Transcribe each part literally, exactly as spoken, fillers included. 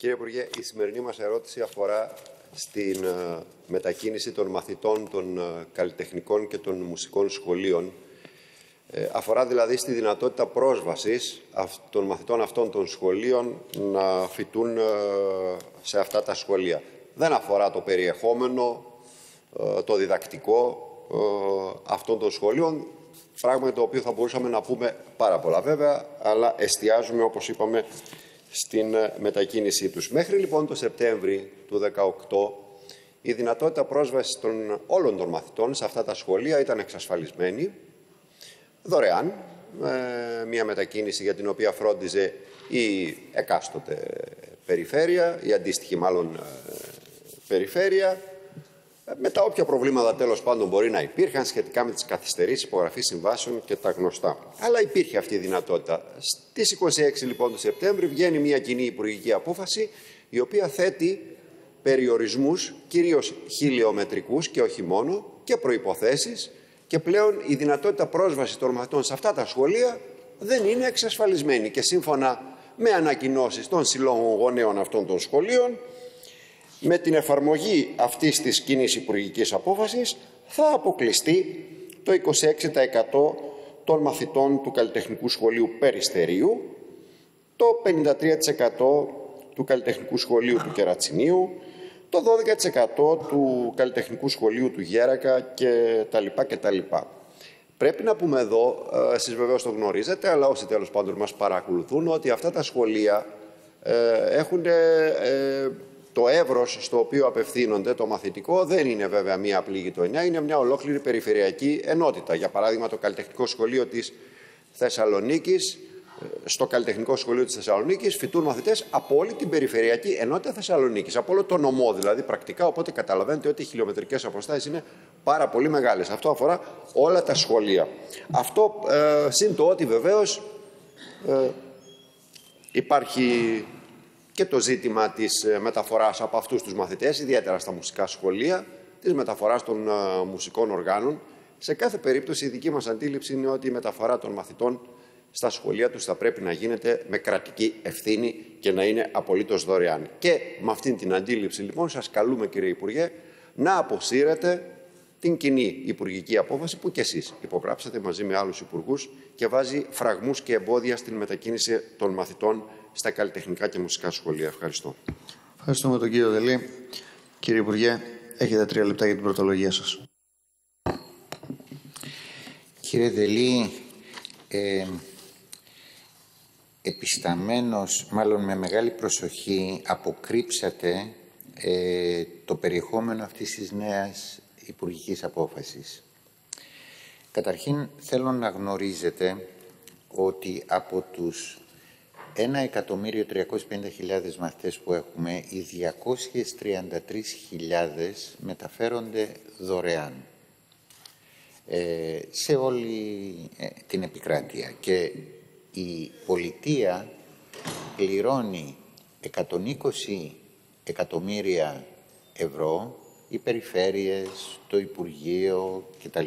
Κύριε Υπουργέ, η σημερινή μας ερώτηση αφορά στην μετακίνηση των μαθητών των καλλιτεχνικών και των μουσικών σχολείων. Αφορά δηλαδή στη δυνατότητα πρόσβασης των μαθητών αυτών των σχολείων να φοιτούν σε αυτά τα σχολεία. Δεν αφορά το περιεχόμενο, το διδακτικό αυτών των σχολείων, πράγμα το οποίο θα μπορούσαμε να πούμε πάρα πολλά βέβαια, αλλά εστιάζουμε, όπως είπαμε, στην μετακίνησή τους. Μέχρι λοιπόν το Σεπτέμβρη του δύο χιλιάδες δεκαοκτώ, η δυνατότητα πρόσβασης των όλων των μαθητών σε αυτά τα σχολεία ήταν εξασφαλισμένη, δωρεάν, με μια μετακίνηση για την οποία φρόντιζε η εκάστοτε περιφέρεια, η αντίστοιχη μάλλον περιφέρεια, με τα όποια προβλήματα τέλος πάντων μπορεί να υπήρχαν σχετικά με τις καθυστερήσεις υπογραφής συμβάσεων και τα γνωστά. Αλλά υπήρχε αυτή η δυνατότητα. Στις είκοσι έξι λοιπόν του Σεπτέμβρη βγαίνει μια κοινή υπουργική απόφαση η οποία θέτει περιορισμούς, κυρίως χιλιομετρικούς και όχι μόνο, και προϋποθέσεις, και πλέον η δυνατότητα πρόσβασης των μαθητών σε αυτά τα σχολεία δεν είναι εξασφαλισμένη. Και σύμφωνα με ανακοινώσεις των συλλόγων γονέων αυτών των σχολείων, με την εφαρμογή αυτής της κοινής υπουργικής απόφασης θα αποκλειστεί το είκοσι έξι τοις εκατό των μαθητών του Καλλιτεχνικού Σχολείου Περιστερίου, το πενήντα τρία τοις εκατό του Καλλιτεχνικού Σχολείου του Κερατσινίου, το δώδεκα τοις εκατό του Καλλιτεχνικού Σχολείου του Γέρακα και τα λοιπά και τα λοιπά. Πρέπει να πούμε εδώ, εσείς βεβαίως το γνωρίζετε, αλλά όσοι τέλος πάντων μας παρακολουθούν, ότι αυτά τα σχολεία ε, έχουν... Ε, ε, Το εύρος στο οποίο απευθύνονται το μαθητικό δεν είναι βέβαια μία απλή γειτονιά, είναι μια ολόκληρη περιφερειακή ενότητα. Για παράδειγμα, το Καλλιτεχνικό Σχολείο της Θεσσαλονίκης, στο Καλλιτεχνικό Σχολείο της Θεσσαλονίκης φοιτούν μαθητές από όλη την περιφερειακή ενότητα Θεσσαλονίκης, από όλο το νομό δηλαδή πρακτικά. Οπότε καταλαβαίνετε ότι οι χιλιομετρικές αποστάσεις είναι πάρα πολύ μεγάλες. Αυτό αφορά όλα τα σχολεία. Αυτό ε, συν το ότι βεβαίως ε, υπάρχει και το ζήτημα της μεταφοράς από αυτούς τους μαθητές, ιδιαίτερα στα μουσικά σχολεία, της μεταφοράς των uh, μουσικών οργάνων. Σε κάθε περίπτωση η δική μας αντίληψη είναι ότι η μεταφορά των μαθητών στα σχολεία τους θα πρέπει να γίνεται με κρατική ευθύνη και να είναι απολύτως δωρεάν. Και με αυτήν την αντίληψη λοιπόν σας καλούμε, κύριε Υπουργέ, να αποσύρετε την κοινή υπουργική απόφαση που και εσείς υπογράψατε μαζί με άλλους υπουργούς και βάζει φραγμούς και εμπόδια στην μετακίνηση των μαθητών στα καλλιτεχνικά και μουσικά σχολεία. Ευχαριστώ. Ευχαριστούμε τον κύριο Δελή. Κύριε Υπουργέ, έχετε τρία λεπτά για την πρωτολογία σας. Κύριε Δελή, ε, επισταμένος, μάλλον με μεγάλη προσοχή, αποκρύψατε ε, το περιεχόμενο αυτής της νέας υπουργικής απόφασης. Καταρχήν, θέλω να γνωρίζετε ότι από τους ένα εκατομμύριο τριακόσιες πενήντα χιλιάδες μαθητές που έχουμε, οι διακόσιες τριάντα τρεις χιλιάδες μεταφέρονται δωρεάν ε, σε όλη ε, την επικράτεια. Και η πολιτεία πληρώνει εκατόν είκοσι εκατομμύρια ευρώ, οι περιφέρειες, το Υπουργείο κτλ,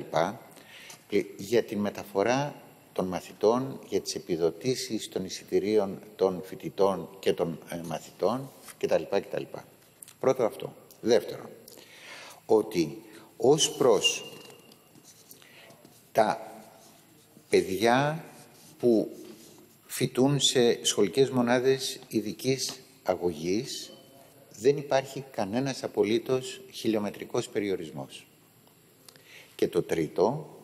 για την μεταφορά των μαθητών, για τις επιδοτήσεις των εισιτηρίων των φοιτητών και των ε, μαθητών κτλ, κτλ. Πρώτο αυτό. Δεύτερο, ότι ως προς τα παιδιά που φοιτούν σε σχολικές μονάδες ειδικής αγωγής δεν υπάρχει κανένας απολύτως χιλιομετρικός περιορισμός. Και το τρίτο,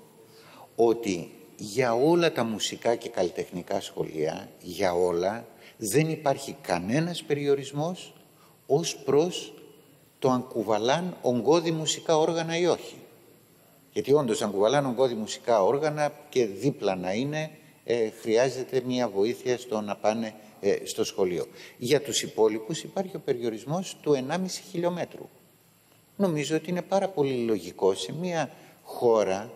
ότι για όλα τα μουσικά και καλλιτεχνικά σχολεία, για όλα, δεν υπάρχει κανένας περιορισμός ως προς το αν κουβαλάν ογκώδη μουσικά όργανα ή όχι. Γιατί όντως αν κουβαλάν ογκώδη μουσικά όργανα και δίπλα να είναι, ε, χρειάζεται μια βοήθεια στο να πάνε ε, στο σχολείο. Για τους υπόλοιπους υπάρχει ο περιορισμός του ενάμιση χιλιομέτρου. Νομίζω ότι είναι πάρα πολύ λογικό σε μια χώρα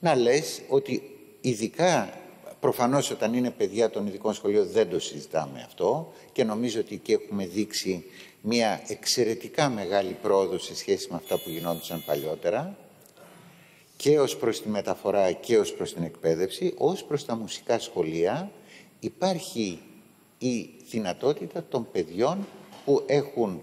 να λες ότι, ειδικά, προφανώς όταν είναι παιδιά των ειδικών σχολείων δεν το συζητάμε αυτό, και νομίζω ότι εκεί έχουμε δείξει μια εξαιρετικά μεγάλη πρόοδο σε σχέση με αυτά που γινόντουσαν παλιότερα, και ως προς τη μεταφορά και ως προς την εκπαίδευση. Ως προς τα μουσικά σχολεία υπάρχει η δυνατότητα των παιδιών που έχουν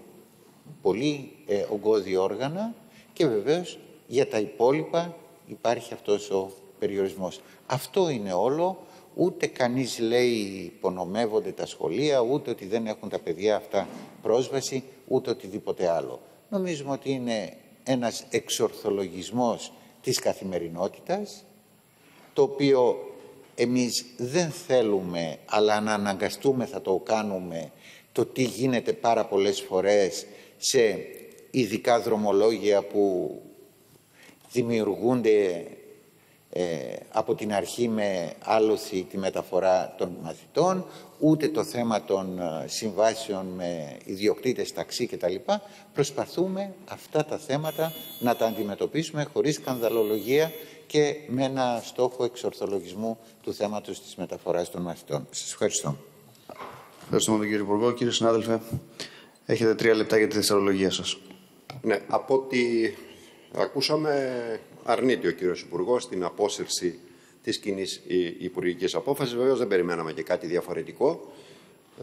πολύ ε, ογκώδη όργανα και βεβαίως για τα υπόλοιπα υπάρχει αυτός ο περιορισμός. Αυτό είναι όλο. Ούτε κανείς λέει υπονομεύονται τα σχολεία, ούτε ότι δεν έχουν τα παιδιά αυτά πρόσβαση, ούτε οτιδήποτε άλλο. Νομίζουμε ότι είναι ένας εξορθολογισμός της καθημερινότητας, το οποίο εμείς δεν θέλουμε, αλλά να αναγκαστούμε θα το κάνουμε, το τι γίνεται πάρα πολλές φορές σε ειδικά δρομολόγια που δημιουργούνται Ε, από την αρχή με άλωση τη μεταφορά των μαθητών, ούτε το θέμα των συμβάσεων με ιδιοκτήτες ταξί κτλ. Προσπαθούμε αυτά τα θέματα να τα αντιμετωπίσουμε χωρίς σκανδαλολογία και με ένα στόχο εξορθολογισμού του θέματος της μεταφοράς των μαθητών. Σας ευχαριστώ. Ευχαριστούμε τον κύριο Υπουργό. Κύριε συνάδελφε, έχετε τρία λεπτά για τη δευτερολογία σας. Ναι, από ό,τι ακούσαμε, αρνείται ο κύριος Υπουργός την απόσυρση της κοινής υπουργικής απόφασης. Βεβαίως δεν περιμέναμε και κάτι διαφορετικό.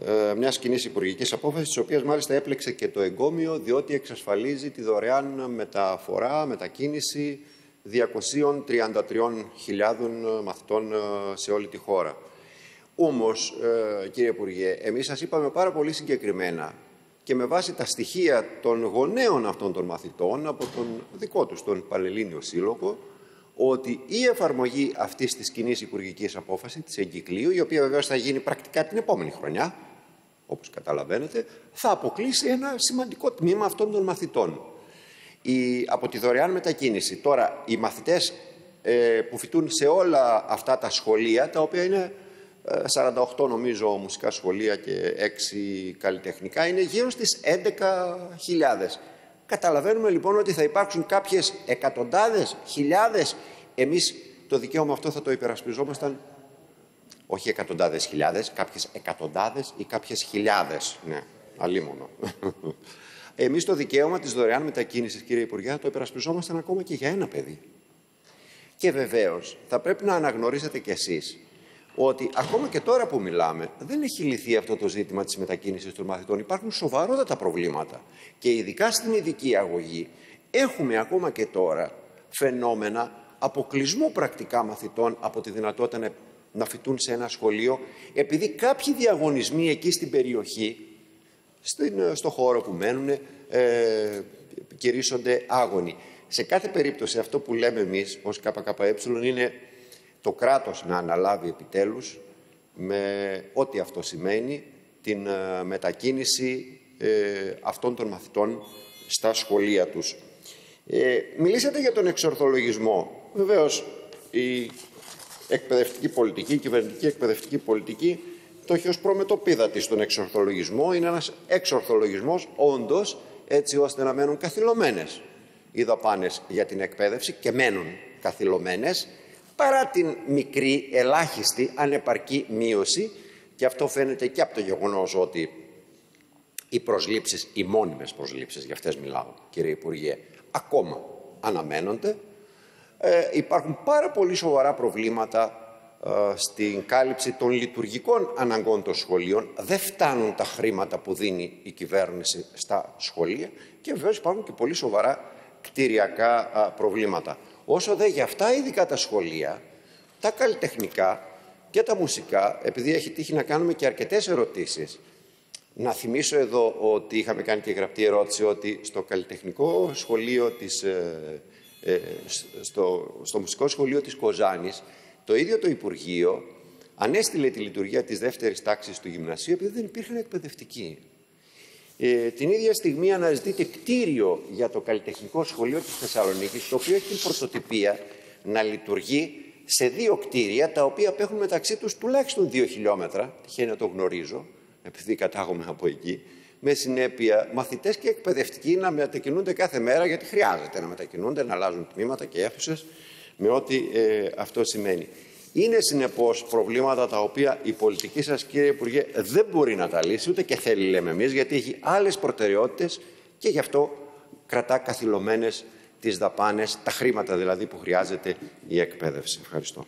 Ε, μιας κοινής υπουργικής απόφασης, της οποίας μάλιστα έπλεξε και το εγκόμιο, διότι εξασφαλίζει τη δωρεάν μεταφορά, μετακίνηση διακοσίων τριάντα τριών χιλιάδων μαθητών σε όλη τη χώρα. Όμως, ε, κύριε Υπουργέ, εμείς σας είπαμε πάρα πολύ συγκεκριμένα και με βάση τα στοιχεία των γονέων αυτών των μαθητών από τον δικό τους, τον Πανελλήνιο Σύλλογο, ότι η εφαρμογή αυτής της κοινής υπουργικής απόφασης, της εγκυκλίου, η οποία βεβαίως θα γίνει πρακτικά την επόμενη χρονιά, όπως καταλαβαίνετε, θα αποκλείσει ένα σημαντικό τμήμα αυτών των μαθητών. Η, από τη δωρεάν μετακίνηση, τώρα οι μαθητές ε, που φοιτούν σε όλα αυτά τα σχολεία, τα οποία είναι σαράντα οκτώ νομίζω μουσικά σχολεία και έξι καλλιτεχνικά, είναι γύρω στις έντεκα χιλιάδες. Καταλαβαίνουμε λοιπόν ότι θα υπάρξουν κάποιες εκατοντάδες, χιλιάδες. Εμείς το δικαίωμα αυτό θα το υπερασπιζόμασταν, όχι εκατοντάδες χιλιάδες, κάποιες εκατοντάδες ή κάποιες χιλιάδες. Ναι, αλίμονο. Εμείς το δικαίωμα της δωρεάν μετακίνησης, κύριε Υπουργέ, το υπερασπιζόμασταν ακόμα και για ένα παιδί. Και βεβαίως θα πρέπει να αναγνωρίσετε κι εσείς ότι ακόμα και τώρα που μιλάμε δεν έχει λυθεί αυτό το ζήτημα της μετακίνησης των μαθητών. Υπάρχουν σοβαρότατα προβλήματα. Και ειδικά στην ειδική αγωγή έχουμε ακόμα και τώρα φαινόμενα αποκλεισμού πρακτικά μαθητών από τη δυνατότητα να φοιτούν σε ένα σχολείο, επειδή κάποιοι διαγωνισμοί εκεί στην περιοχή, στην, στο χώρο που μένουν, ε, κηρύσσονται άγωνοι. Σε κάθε περίπτωση αυτό που λέμε εμείς ως ΚΚΕ είναι το κράτος να αναλάβει επιτέλους, με ό,τι αυτό σημαίνει, την μετακίνηση ε, αυτών των μαθητών στα σχολεία τους. Ε, μιλήσατε για τον εξορθολογισμό. Βεβαίως, η εκπαιδευτική πολιτική, η κυβερνητική εκπαιδευτική πολιτική, το έχει ως προμετωπίδα της τον εξορθολογισμό. Είναι ένας εξορθολογισμός, όντως, έτσι ώστε να μένουν καθυλωμένες οι δαπάνες για την εκπαίδευση και μένουν καθυλωμένες, παρά την μικρή, ελάχιστη, ανεπαρκή μείωση. Και αυτό φαίνεται και από το γεγονός ότι οι προσλήψεις, οι μόνιμες προσλήψεις, για αυτές μιλάω, κύριε Υπουργέ, ακόμα αναμένονται. Ε, υπάρχουν πάρα πολύ σοβαρά προβλήματα ε, στην κάλυψη των λειτουργικών αναγκών των σχολείων. Δεν φτάνουν τα χρήματα που δίνει η κυβέρνηση στα σχολεία και βεβαίως υπάρχουν και πολύ σοβαρά κτηριακά ε, προβλήματα. Όσο δε για αυτά ειδικά τα σχολεία, τα καλλιτεχνικά και τα μουσικά, επειδή έχει τύχει να κάνουμε και αρκετές ερωτήσεις, να θυμίσω εδώ ότι είχαμε κάνει και γραπτή ερώτηση ότι στο καλλιτεχνικό σχολείο της, ε, ε, στο, στο μουσικό σχολείο της Κοζάνης, το ίδιο το Υπουργείο ανέστηλε τη λειτουργία της δεύτερης τάξης του γυμνασίου επειδή δεν υπήρχαν εκπαιδευτικοί. Ε, την ίδια στιγμή αναζητείται κτίριο για το καλλιτεχνικό σχολείο της Θεσσαλονίκης, το οποίο έχει την πρωτοτυπία να λειτουργεί σε δύο κτίρια, τα οποία απέχουν μεταξύ τους τουλάχιστον δύο χιλιόμετρα, τυχαίνει να το γνωρίζω, επειδή κατάγομαι από εκεί, με συνέπεια μαθητές και εκπαιδευτικοί να μετακινούνται κάθε μέρα, γιατί χρειάζεται να μετακινούνται, να αλλάζουν τμήματα και αίθουσες, με ό,τι ε, αυτό σημαίνει. Είναι συνεπώς προβλήματα τα οποία η πολιτική σας, κύριε Υπουργέ, δεν μπορεί να τα λύσει, ούτε και θέλει, λέμε εμείς, γιατί έχει άλλες προτεραιότητες και γι' αυτό κρατά καθυλωμένες τις δαπάνες, τα χρήματα δηλαδή που χρειάζεται η εκπαίδευση. Ευχαριστώ.